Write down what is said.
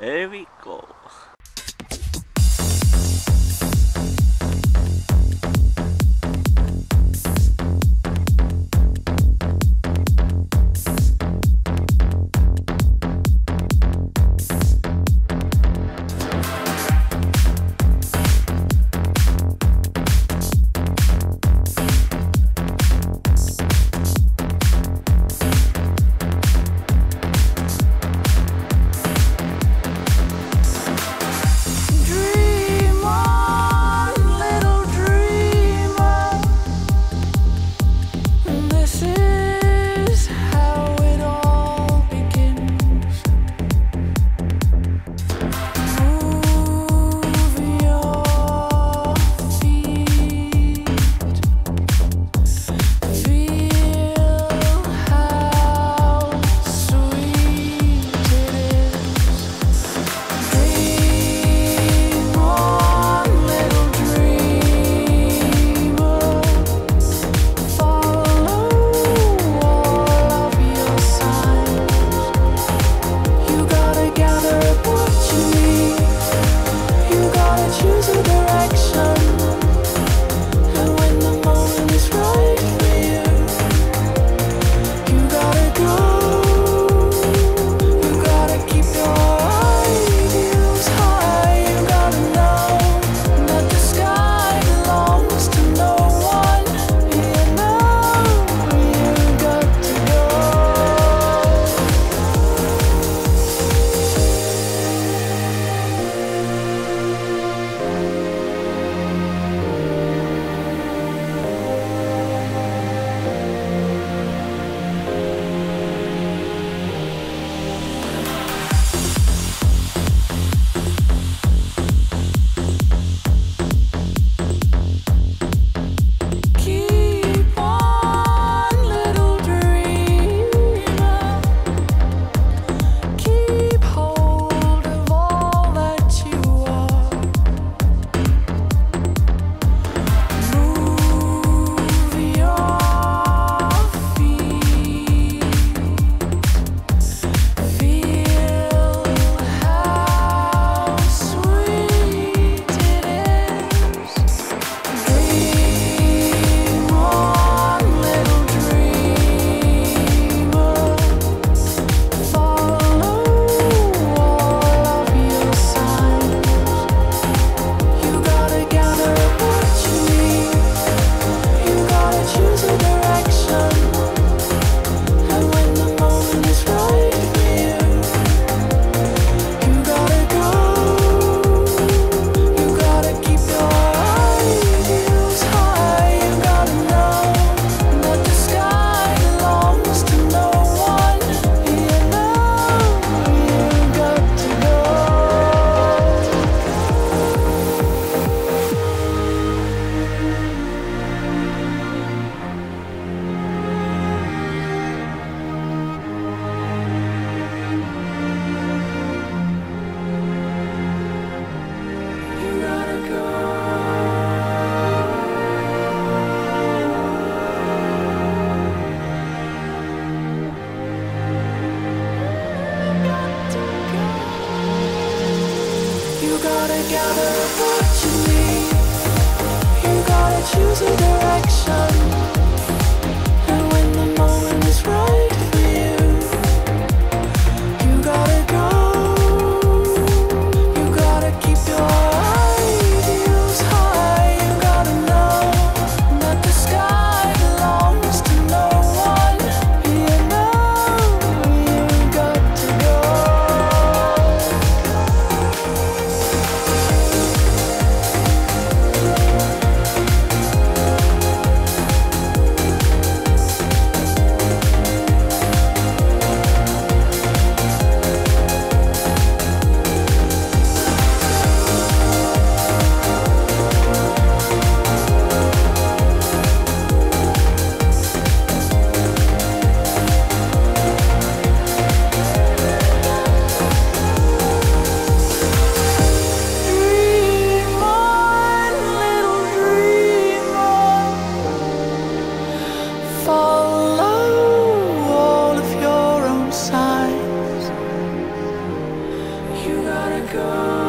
There we go. Choose a direction, and when the moment is right for you, you gotta go. You gotta keep your ideals high. You gotta know that the sky belongs to no one. You know you got to go. go.